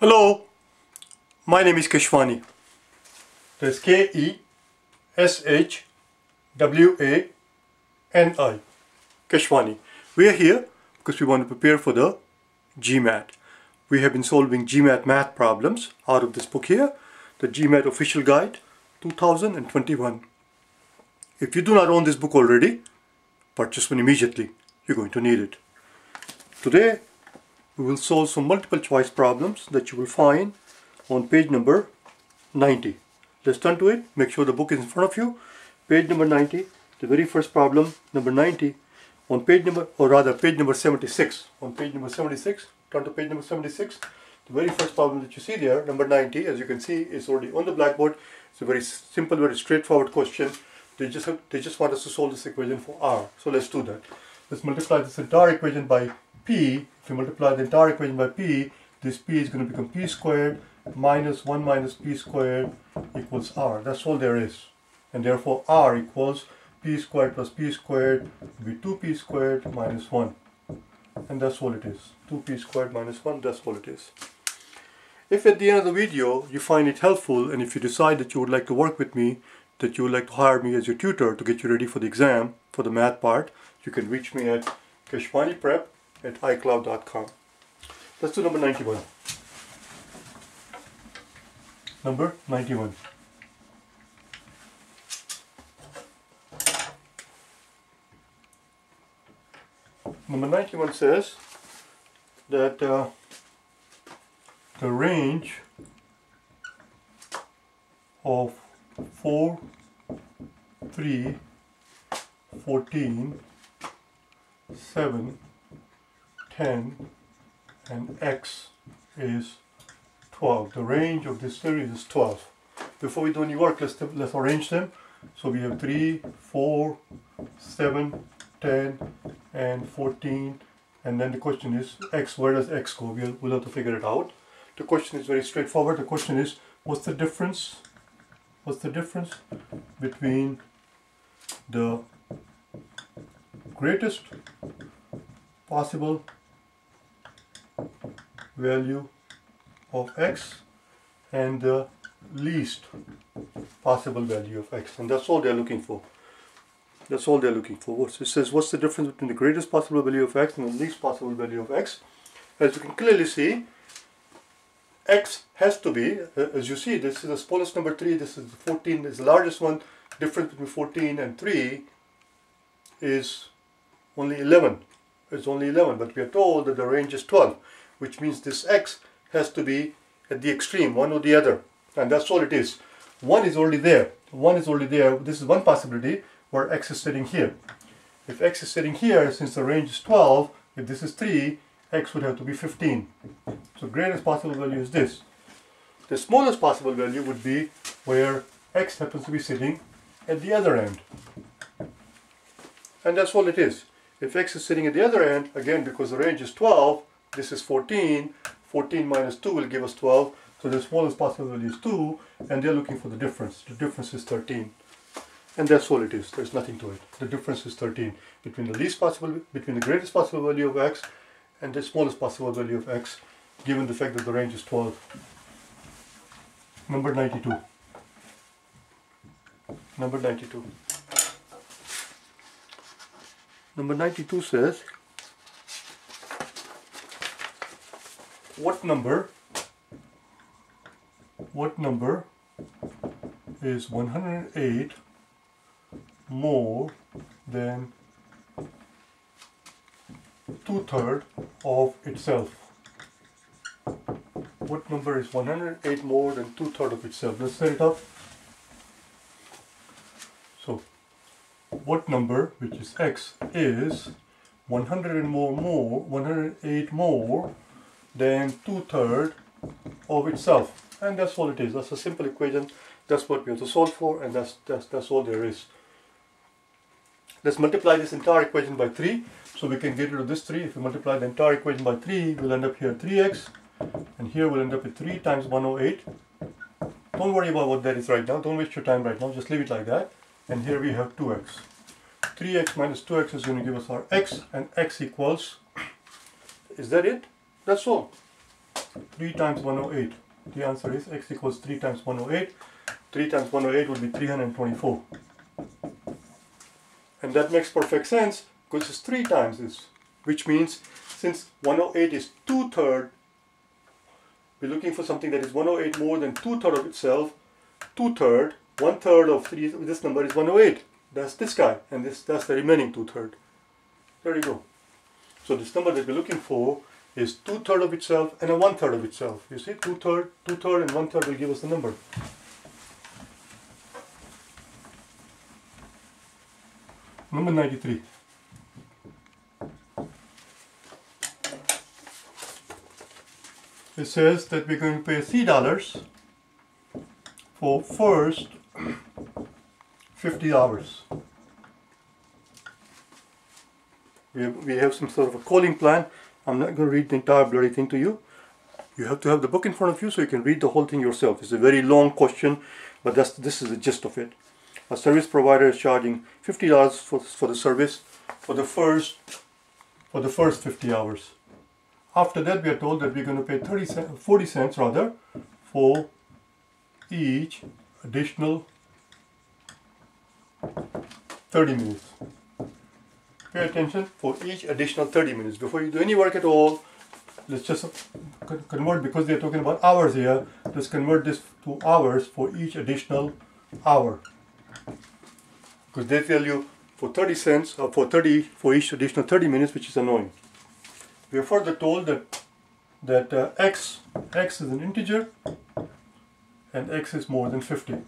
Hello, my name is Keshwani. That's K-E-S-H-W-A-N-I, Keshwani. We are here because we want to prepare for the GMAT. We have been solving GMAT math problems out of this book here, the GMAT Official Guide 2021. If you do not own this book already, purchase one immediately. You're going to need it. Today, we will solve some multiple choice problems that you will find on page number 90. Let's turn to it. Make sure the book is in front of you. Page number 90, the very first problem, number 90, on page number 76. On page number 76, turn to page number 76. The very first problem that you see there, number 90, as you can see, is already on the blackboard. It's a very simple, very straightforward question. They just want us to solve this equation for R. So let's do that. Let's multiply this entire equation by P. If you multiply the entire equation by P, this P is going to become P squared minus 1 minus P squared equals R. That's all there is. And therefore R equals P squared plus P squared will be 2P squared minus 1. And that's all it is. 2P squared minus 1, that's all it is. If at the end of the video you find it helpful, and if you decide that you would like to work with me, that you would like to hire me as your tutor to get you ready for the exam, for the math part, you can reach me at KeshwaniPrep@icloud.com. Let's do number 91. Number 91. Number 91 says that the range of 4, 3, 14, 7, 10 and X is 12. The range of this series is 12. Before we do any work, let's arrange them. So we have 3, 4, 7, 10 and 14, and then the question is X, where does X go? We'll have to figure it out. The question is very straightforward. The question is, what's the difference between the greatest possible value of X and the least possible value of X? And that's all they're looking for. That's all they're looking for. So it says, what's the difference between the greatest possible value of X and the least possible value of X? As you can clearly see, X has to be, as you see, this is the smallest number 3, this is 14, this is the largest one. Difference between 14 and 3 is only 11. It's only 11, but we are told that the range is 12, which means this X has to be at the extreme, one or the other. And that's all it is. One is already there. This is one possibility where X is sitting here. If X is sitting here, since the range is 12, if this is 3, X would have to be 15. So greatest possible value is this. The smallest possible value would be where X happens to be sitting at the other end. And that's all it is. If X is sitting at the other end, again, because the range is 12, this is 14, 14 minus 2 will give us 12, so the smallest possible value is 2, and they're looking for the difference. The difference is 13. And that's all it is. There's nothing to it. The difference is 13 between the greatest possible value of X and the smallest possible value of X, given the fact that the range is 12. Number 92. Number 92. Number 92 says, what number is 108 more than 2/3 of itself? What number is 108 more than 2/3 of itself? Let's set it up. So, what number, which is X, is 108 more than 2/3 of itself? And that's all it is. That's a simple equation. That's what we have to solve for, and that's all there is. Let's multiply this entire equation by 3, so we can get rid of this 3. If we multiply the entire equation by 3, we'll end up here 3x, and here we'll end up with 3 times 108. Don't worry about what that is right now. Don't waste your time right now. Just leave it like that. And here we have 2x. 3x minus 2x is going to give us our x, and x equals, is that it? That's all. 3 times 108. The answer is x equals 3 times 108. 3 times 108 would be 324. And that makes perfect sense because it's 3 times this, which means since 108 is 2/3, we're looking for something that is 108 more than 2/3 of itself. 2/3, 1/3 of this number is 108. That's this guy, and that's the remaining 2/3. There you go. So this number that we're looking for is 2/3 of itself and a 1/3 of itself. You see, 2/3, 2/3, and 1/3 will give us the number. Number 93. It says that we're going to pay $3 for first 50 hours. We have some sort of a calling plan. I'm not going to read the entire bloody thing to you. You have to have the book in front of you so you can read the whole thing yourself. It's a very long question, but this is the gist of it. A service provider is charging $50 for the service for the first 50 hours. After that, we are told that we're going to pay 40 cents rather for each additional 30 minutes. Pay attention, for each additional 30 minutes. Before you do any work at all, let's just convert, because they're talking about hours here, let's convert this to hours for each additional hour. Because they tell you for 30 cents or for each additional 30 minutes, which is annoying. We are further told that x is an integer and x is more than 50.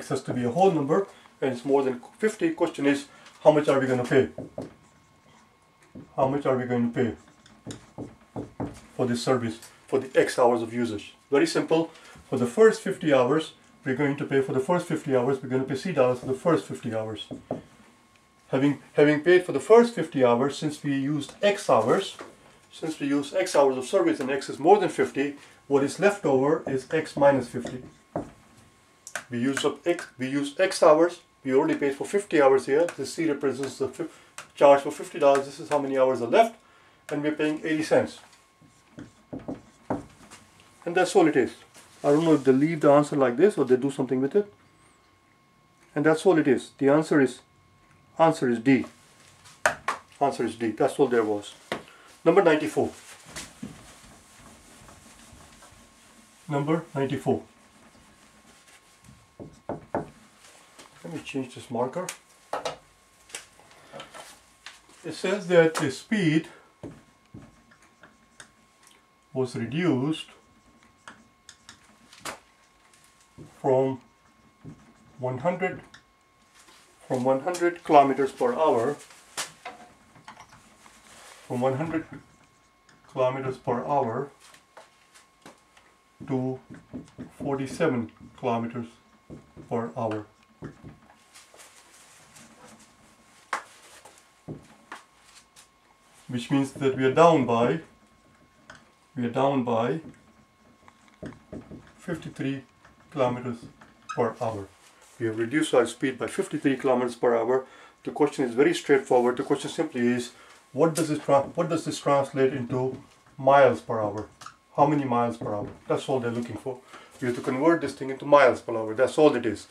X has to be a whole number and it's more than 50. Question is, how much are we going to pay? How much are we going to pay for this service, for the x hours of usage? Very simple. For the first 50 hours, we're going to pay $3 for the first 50 hours. Having paid for the first 50 hours, since we used x hours of service and x is more than 50, what is left over is x minus 50. We use x hours. We already paid for 50 hours here. This C represents the charge for $50. This is how many hours are left, and we're paying 80 cents. And that's all it is. I don't know if they leave the answer like this or they do something with it. And that's all it is. The answer is D. Answer is D. That's all there was. Number 94. Number 94. Let me change this marker. It says that the speed was reduced from 100 kilometers per hour to 47 kilometers per hour. Which means that we are down by 53 kilometers per hour. We have reduced our speed by 53 kilometers per hour. The question is very straightforward. The question simply is, what does this translate into miles per hour? How many miles per hour? That's all they're looking for. You have to convert this thing into miles per hour. That's all it is.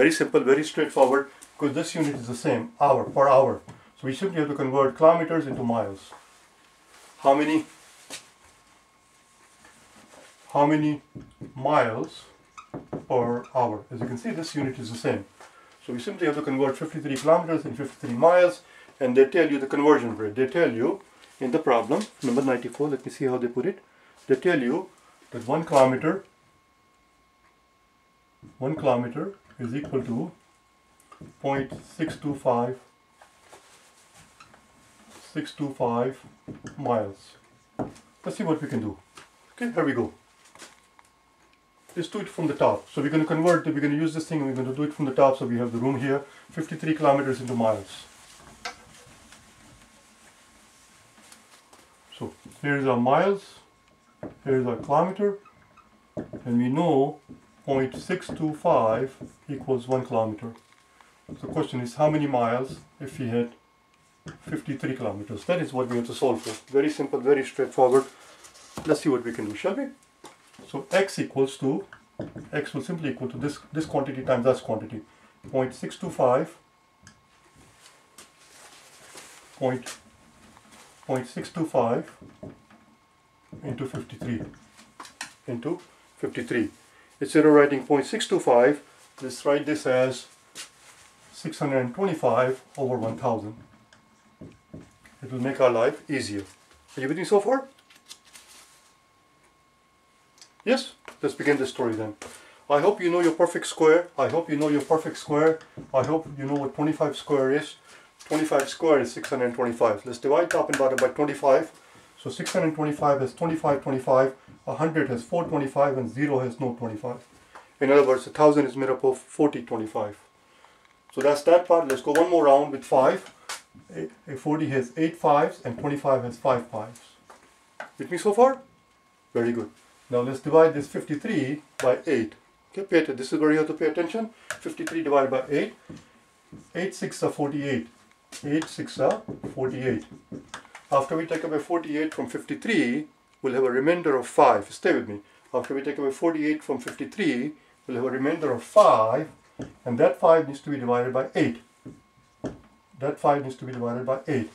Very simple, very straightforward, because this unit is the same, hour per hour. So we simply have to convert kilometers into miles. How many miles per hour? As you can see, this unit is the same. So we simply have to convert 53 kilometers in 53 miles, and they tell you the conversion rate. They tell you in the problem, number 94, let me see how they put it. They tell you that 1 kilometer is equal to 0.625 miles. Let's see what we can do. Okay, here we go. Let's do it from the top. So we're going to convert, we're going to use this thing, and we're going to do it from the top, so we have the room here. 53 kilometers into miles. So here's our miles, here's our kilometer, and we know 0.625 equals 1 kilometer. So the question is, how many miles if we had 53 kilometers? That is what we have to solve for. Very simple, very straightforward. let's see what we can do, shall we? So x equals to, x will simply equal to this quantity times that quantity, 0.625, 0.625 into 53, Instead of writing 0.625, let's write this as 625 over 1000. It will make our life easier. Are you with me so far? Yes? Let's begin this story then. I hope you know your perfect square. I hope you know what 25 square is. 25 square is 625. Let's divide top and bottom by 25. So 625 has 25, 25, 100 has 425, and 0 has no 25. In other words, 1000 is made up of 40, 25. So that's that part. Let's go one more round with 5. A 40 has 8 5s and 25 has 5 5s. With me so far? Very good. Now let's divide this 53 by 8. Okay, this is where you have to pay attention. 53 divided by 8. 8 6 are 48. 8 6 are 48. After we take away 48 from 53, we'll have a remainder of 5. Stay with me. After we take away 48 from 53, we'll have a remainder of 5. And that 5 needs to be divided by 8. That 5 needs to be divided by 8.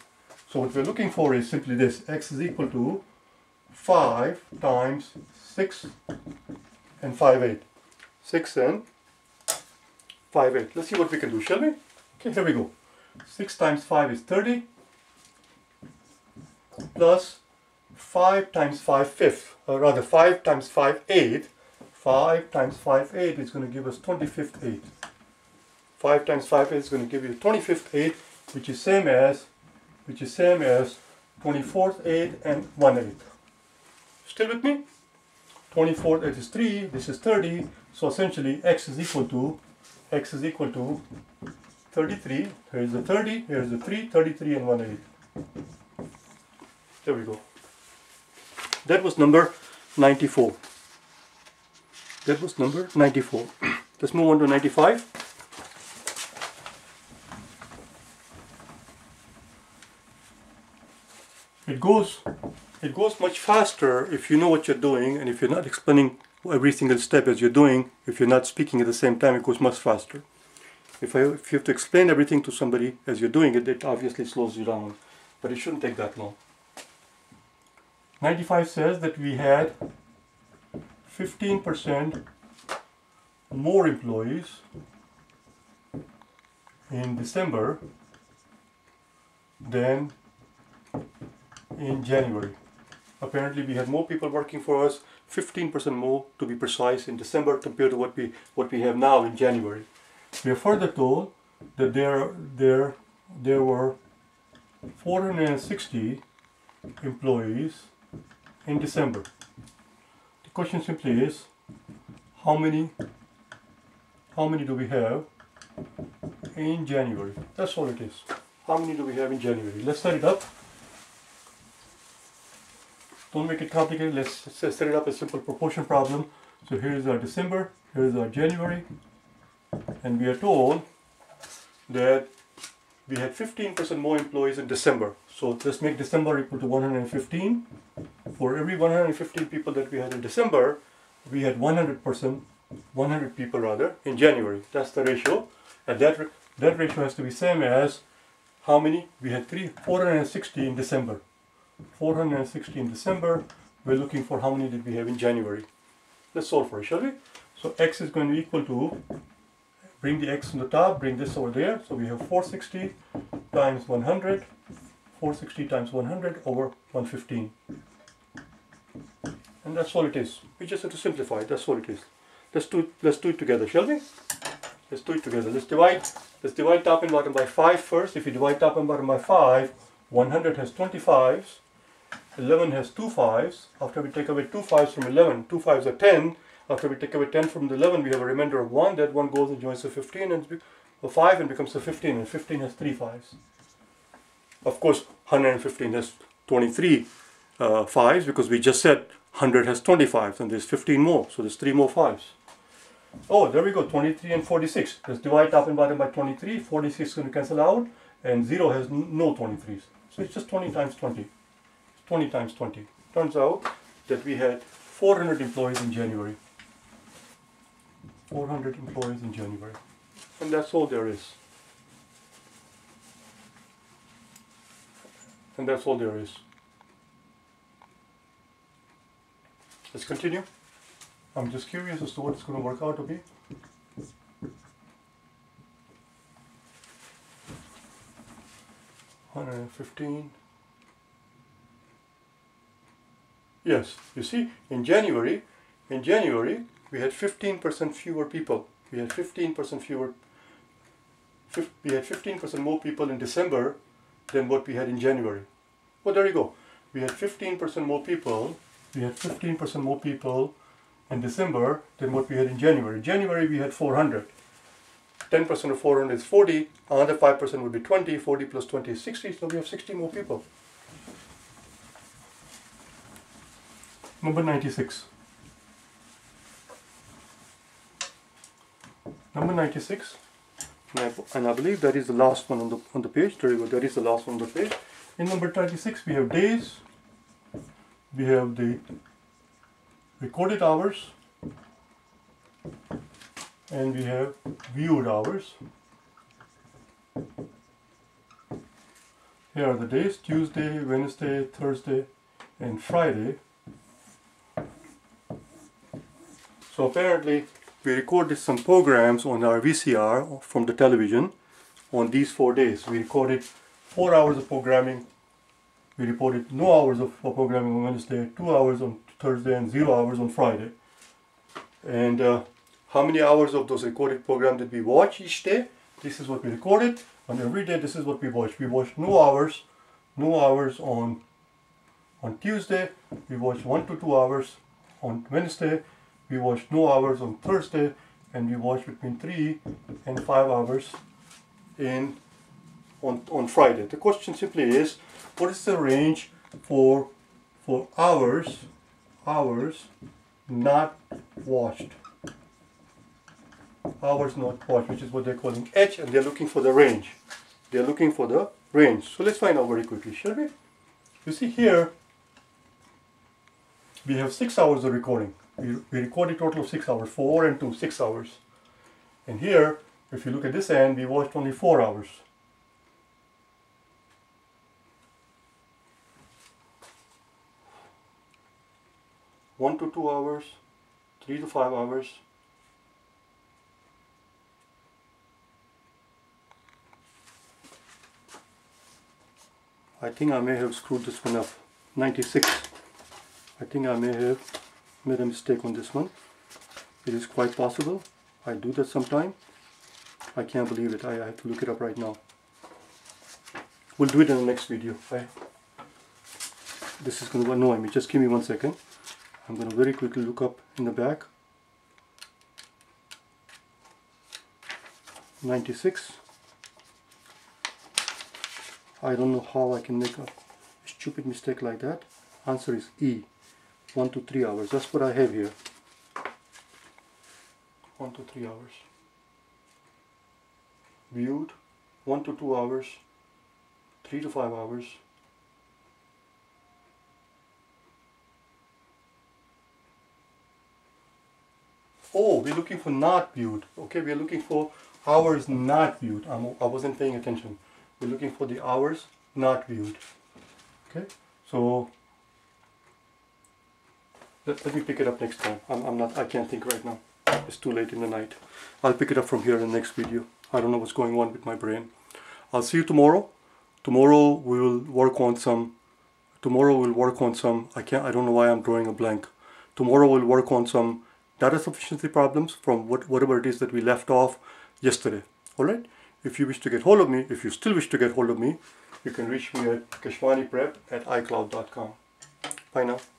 So what we're looking for is simply this. X is equal to 5 times 6 and 5 8. 6 and 5 8. Let's see what we can do, shall we? Okay, here we go. 6 times 5 is 30. Plus 5 times 5 fifth. Or rather 5 times 5 8. 5 times 5 8 is going to give us 25th 8. 5 times 5 8 is going to give you 25th 8, which is same as 24th 8 and 1/8. Still with me? 24th 8 is 3, this is 30, so essentially x is equal to 33. Here is the 30, here is the 3, 33 and 1/8. There we go. That was number 94. Let's move on to 95. It goes much faster if you know what you're doing, and if you're not explaining every single step as you're doing, if you're not speaking at the same time, it goes much faster. If you have to explain everything to somebody as you're doing it, it obviously slows you down, but it shouldn't take that long. 95 says that we had 15% more employees in December than in January. Apparently we had more people working for us, 15% more to be precise, in December compared to what we have now in January. We are further told that there were 460 employees in December. The question simply is, how many do we have in January? That's all it is. How many do we have in January? Let's set it up. Don't make it complicated. Let's set it up as a simple proportion problem. So here is our December, here is our January, and we are told that we had 15% more employees in December. So let's make December equal to 115. For every 115 people that we had in December, we had 100 people rather in January. That's the ratio, and that ratio has to be same as how many? We had 460 in December. 460 in December. We're looking for how many did we have in January. Let's solve for it, shall we? So x is going to be equal to, bring the x on the top, bring this over there. So we have 460 times 100, 460 times 100 over 115. And that's all it is. We just have to simplify it. That's all it is. Let's do it together, shall we? Let's do it together. Let's divide top and bottom by 5 first. If you divide top and bottom by 5, 100 has 25s, 11 has 2 5s. After we take away 2 5s from 11, 2 5s are 10. After we take away 10 from the 11, we have a remainder of 1. That 1 goes and joins the 15 and a 5 and becomes a 15, and 15 has 3 5s. Of course, 115 has 23 5s, because we just said 100 has 25s, and there's 15 more, so there's 3 more 5s. Oh, there we go, 23 and 46. Let's divide top and bottom by 23. 46 is going to cancel out, and 0 has no 23s. So it's just 20 times 20. Turns out that we had 400 employees in January. 400 employees in January. And that's all there is. And that's all there is. Let's continue. I'm just curious as to what it's going to work out to be. $115. Yes, you see, in January we had 15% fewer people. We had 15% fewer. We had 15% more people in December than what we had in January. Well, there you go. We had 15% more people. We had 15% more people in December than what we had in January. In January we had 400. 10% of 400 is 40, another 5% would be 20, 40 plus 20 is 60, so we have 60 more people. Number 96. Number 96, and I believe that is the last one on the page. There you go, that is the last one on the page. In number 96 we have days, we have the recorded hours, and we have viewed hours. Here are the days: Tuesday, Wednesday, Thursday, and Friday. So apparently we recorded some programs on our VCR from the television on these 4 days. We recorded 4 hours of programming. We reported no hours of programming on Wednesday, 2 hours on Thursday, and 0 hours on Friday. And how many hours of those recorded programs did we watch each day? This is what we recorded. On every day, this is what we watched. We watched no hours on Tuesday. We watched 1 to 2 hours on Wednesday. We watched no hours on Thursday. And we watched between 3 and 5 hours on Friday. The question simply is, what is the range for hours not watched? Hours not watched, which is what they're calling H, and they're looking for the range. They're looking for the range. So let's find out very quickly, shall we? You see here, we have 6 hours of recording. We record a total of 6 hours, 4 and 2, 6 hours. And here, if you look at this end, we watched only 4 hours. One to 2 hours, 3 to 5 hours. I think I may have screwed this one up. 96. I think I may have made a mistake on this one. It is quite possible. I do that sometime. I can't believe it. I have to look it up right now. We'll do it in the next video. This is going to annoy me. Just give me 1 second. I'm going to very quickly look up in the back. 96. I don't know how I can make a stupid mistake like that. Answer is E. 1 to 3 hours. That's what I have here. 1 to 3 hours. Viewed. 1 to 2 hours. 3 to 5 hours. Oh, we're looking for not viewed. Okay, we're looking for hours not viewed. I wasn't paying attention. We're looking for the hours not viewed. Okay, so let me pick it up next time. I can't think right now. It's too late in the night. I'll pick it up from here in the next video. I don't know what's going on with my brain. I'll see you tomorrow. Tomorrow we'll work on some. I don't know why I'm drawing a blank. Tomorrow we'll work on some data sufficiency problems from whatever it is that we left off yesterday. All right. If you wish to get hold of me, if you still wish to get hold of me, you can reach me at KeshwaniPrep@icloud.com. Bye now.